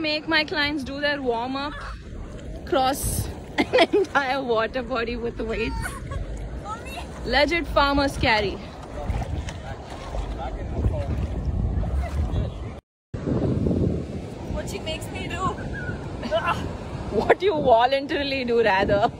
make my clients do their warm-up, cross an entire water body with weights. Legit farmers carry. What she makes me do. What you voluntarily do rather.